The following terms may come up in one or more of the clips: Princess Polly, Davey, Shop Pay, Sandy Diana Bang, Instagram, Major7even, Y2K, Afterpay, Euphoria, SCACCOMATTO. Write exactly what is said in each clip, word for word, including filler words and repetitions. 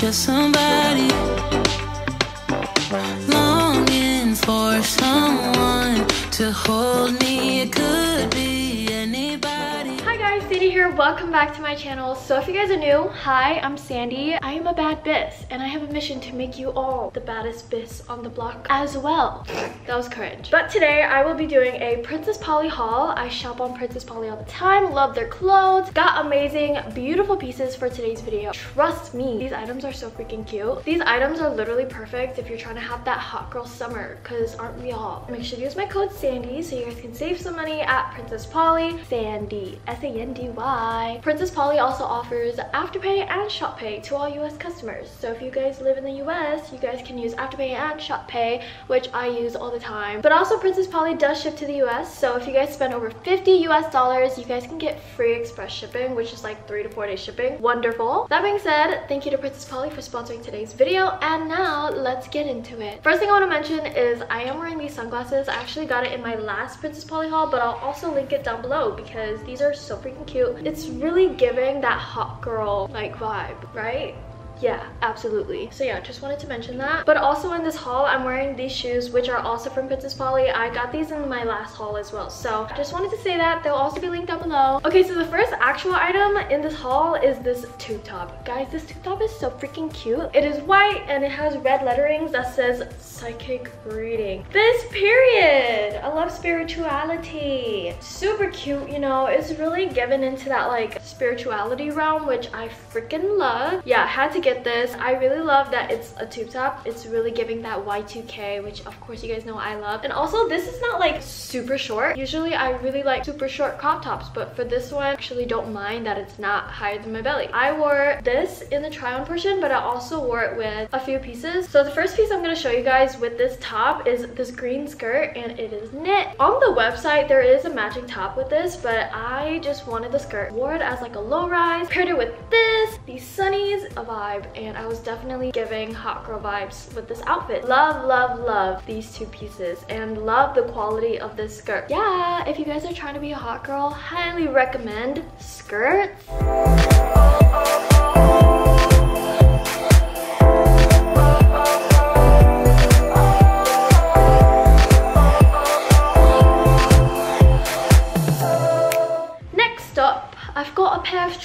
just somebody longing for someone to hold me. It could be anybody. Hi guys, Sandy here. Welcome back to my channel. So if you guys are new, hi, I'm Sandy. I am a bad bitch, and I have a mission to make you all the baddest bitch on the block as well. That was cringe. But today I will be doing a Princess Polly haul. I shop on Princess Polly all the time, love their clothes, got amazing, beautiful pieces for today's video. Trust me, these items are so freaking cute. These items are literally perfect if you're trying to have that hot girl summer, because aren't we all? Make sure to use my code Sandy so you guys can save some money at Princess Polly. Sandy, S A N D Y. Princess Polly also offers Afterpay and Shop Pay to all U S customers. So if you guys live in the U S, you guys can use Afterpay and Shop Pay, which I use all the time. But also Princess Polly does ship to the U S, so if you guys spend over fifty U S dollars, you guys can get free express shipping, which is like three to four day shipping. Wonderful. That being said, thank you to Princess Polly for sponsoring today's video, and now let's get into it. First thing I want to mention is I am wearing these sunglasses. I actually got it in my last Princess Polly haul, but I'll also link it down below because these are so freaking cute. It's really giving that hot girl like vibe, right? Yeah, absolutely. So yeah, just wanted to mention that. But also in this haul, I'm wearing these shoes, which are also from Princess Polly. I got these in my last haul as well. So just wanted to say that. They'll also be linked down below. Okay, so the first actual item in this haul is this tube top. Guys, this tube top is so freaking cute. It is white and it has red letterings that says psychic reading. This period! I love spirituality. Super cute, you know. It's really given into that like spirituality realm, which I freaking love. Yeah, had to get this. I really love that it's a tube top. It's really giving that Y two K, which of course you guys know I love. And also this is not like super short. Usually I really like super short crop tops, but for this one I actually don't mind that it's not higher than my belly. I wore this in the try on portion, but I also wore it with a few pieces. So the first piece I'm going to show you guys with this top is this green skirt, and it is knit. On the website there is a matching top with this, but I just wanted the skirt. Wore it as like a low rise, paired it with this, these sunnies, a vibe. And I was definitely giving hot girl vibes with this outfit. Love, love, love these two pieces and love the quality of this skirt. Yeah, if you guys are trying to be a hot girl, highly recommend skirts.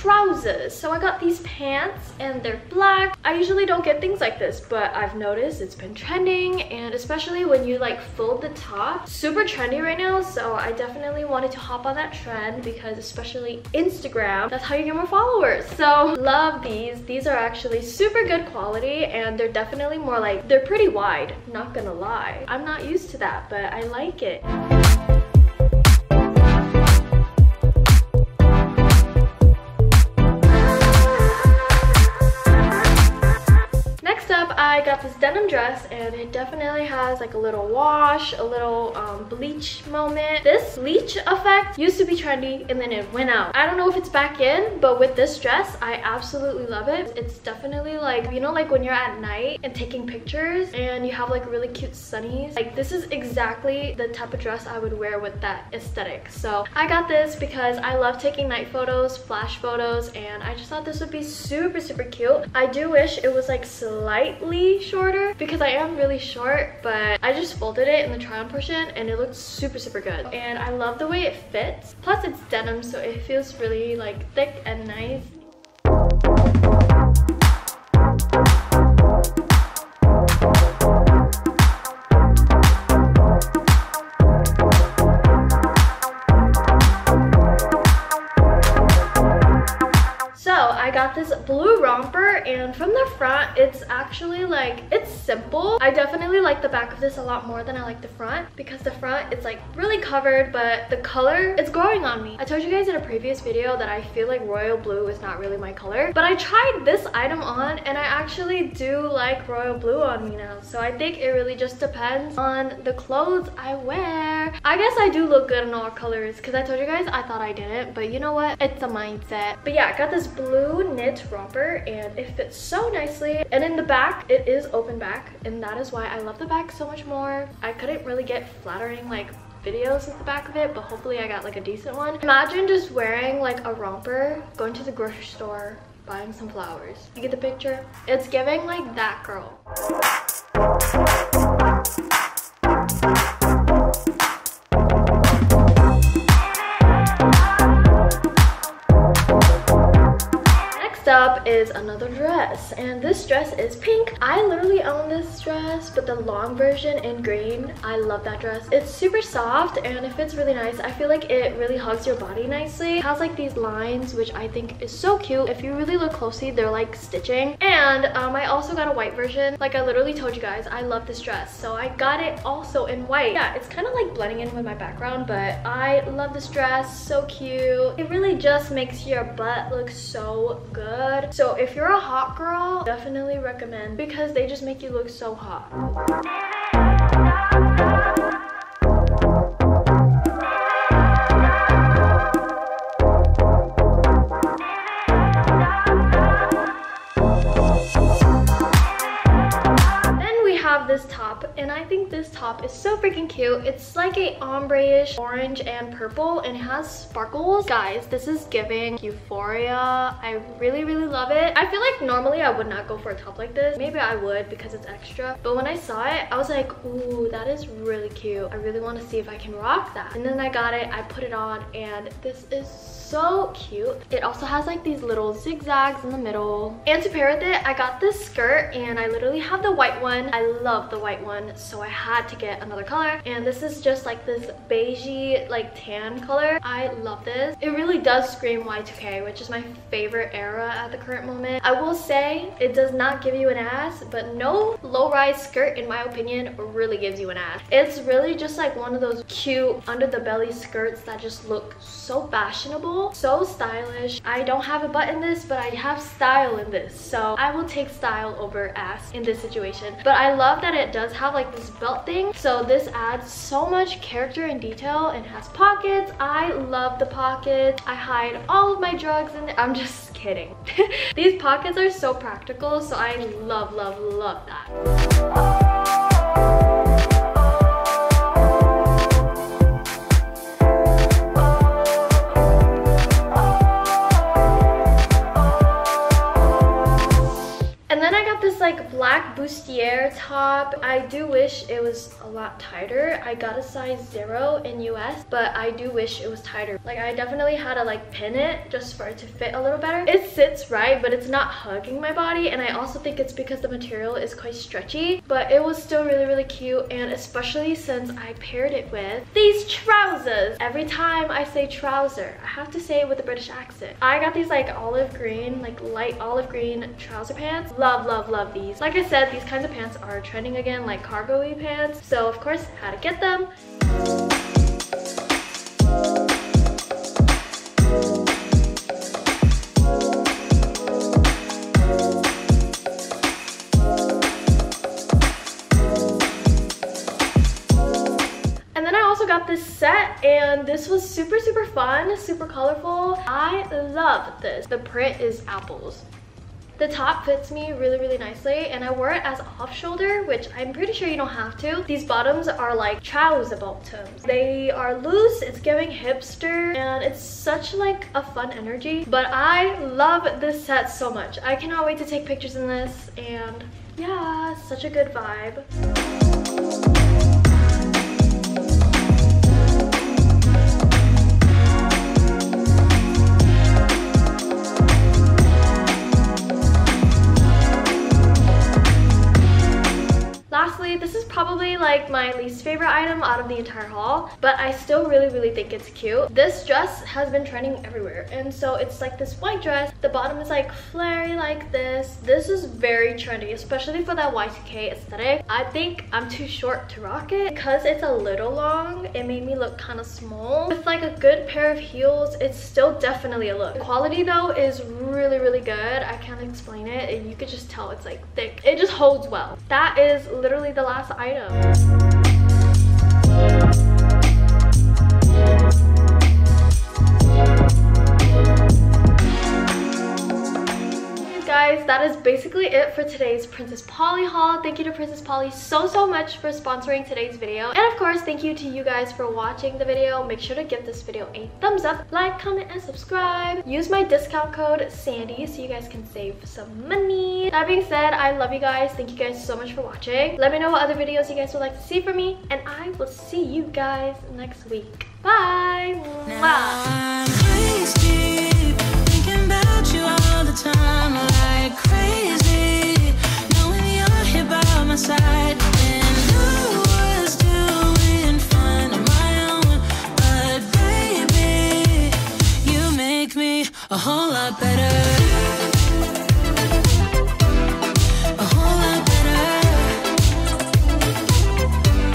Trousers. So I got these pants and they're black. I usually don't get things like this, but I've noticed it's been trending, and especially when you like fold the top, super trendy right now. So I definitely wanted to hop on that trend because especially Instagram, that's how you get more followers. So love these. These are actually super good quality, and they're definitely more like, they're pretty wide, not gonna lie. I'm not used to that, but I like it. I got this denim dress, and it definitely has like a little wash, a little um, bleach moment. This bleach effect used to be trendy and then it went out. I don't know if it's back in, but with this dress, I absolutely love it. It's definitely like, you know, like when you're at night and taking pictures and you have like really cute sunnies. Like this is exactly the type of dress I would wear with that aesthetic. So I got this because I love taking night photos, flash photos, and I just thought this would be super, super cute. I do wish it was like slightly shorter because I am really short, but I just folded it in the try on portion and it looked super super good, and I love the way it fits. Plus it's denim, so it feels really like thick and nice. This blue romper, and from the front it's actually like, it's simple. I definitely like the back of this a lot more than I like the front, because the front it's like really covered, but the color, it's growing on me. I told you guys in a previous video that I feel like royal blue is not really my color, but I tried this item on and I actually do like royal blue on me now. So I think it really just depends on the clothes I wear. I guess I do look good in all colors, because I told you guys I thought I didn't, but you know what, it's a mindset. But yeah, I got this blue knit romper and it fits so nicely, and in the back it is open back, and that is why I love the back so much more. I couldn't really get flattering like videos at the back of it, but hopefully I got like a decent one. Imagine just wearing like a romper going to the grocery store buying some flowers. You get the picture? It's giving like that girl. Up is another dress, and this dress is pink. I literally own this dress, but the long version in green. I love that dress. It's super soft and it fits really nice. I feel like it really hugs your body nicely. It has like these lines, which I think is so cute. If you really look closely, they're like stitching. And um, I also got a white version. Like I literally told you guys, I love this dress, so I got it also in white. Yeah, it's kind of like blending in with my background, but I love this dress. So cute. It really just makes your butt look so good. So if you're a hot girl, definitely recommend, because they just make you look so hot. This top, and I think this top is so freaking cute. It's like a ombre-ish orange and purple, and it has sparkles. Guys, this is giving Euphoria. I really really love it. I feel like normally I would not go for a top like this. Maybe I would because it's extra, but when I saw it I was like, ooh, that is really cute. I really want to see if I can rock that. And then I got it, I put it on, and this is so cute. It also has like these little zigzags in the middle. And to pair with it, I got this skirt, and I literally have the white one. I love the white one, so I had to get another color, and this is just like this beigey like tan color. I love this. It really does scream Y two K, which is my favorite era at the current moment. I will say it does not give you an ass, but no low-rise skirt in my opinion really gives you an ass. It's really just like one of those cute under the belly skirts that just look so fashionable, so stylish. I don't have a butt in this, but I have style in this, so I will take style over ass in this situation. But I love that it does have like this belt thing, so this adds so much character and detail, and has pockets. I love the pockets. I hide all of my drugs in there. I'm just kidding. These pockets are so practical, so I love love love that. Black bustier top. I do wish it was a lot tighter. I got a size zero in U S, but I do wish it was tighter. Like I definitely had to like pin it just for it to fit a little better. It sits right, but it's not hugging my body, and I also think it's because the material is quite stretchy, but it was still really really cute, and especially since I paired it with these trousers. Every time I say trouser, I have to say it with a British accent. I got these like olive green, like light olive green trouser pants. Love love love these. Like I said, these kinds of pants are trending again, like cargo-y pants. So of course, how to get them. This set, and this was super super fun, super colorful. I love this. The print is apples. The top fits me really, really nicely, and I wore it as off-shoulder, which I'm pretty sure you don't have to. These bottoms are like trouser bottoms. They are loose, it's giving hipster, and it's such like a fun energy. But I love this set so much. I cannot wait to take pictures in this, and yeah, such a good vibe. This is probably like my least favorite item out of the entire haul, but I still really really think it's cute. This dress has been trending everywhere, and so it's like this white dress. The bottom is like flare-y like this. This is very trendy, especially for that Y two K aesthetic. I think I'm too short to rock it because it's a little long. It made me look kind of small. With like a good pair of heels, it's still definitely a look. The quality though is really really good. I can't explain it, and you could just tell it's like thick. It just holds well. That is literally the last item. guys, that is basically it for today's Princess Polly haul. Thank you to Princess Polly so so much for sponsoring today's video, and of course thank you to you guys for watching the video. Make sure to give this video a thumbs up, like, comment, and subscribe. Use my discount code Sandy so you guys can save some money. That being said, I love you guys. Thank you guys so much for watching. Let me know what other videos you guys would like to see from me, and I will see you guys next week. Bye! Mwah. A whole lot better.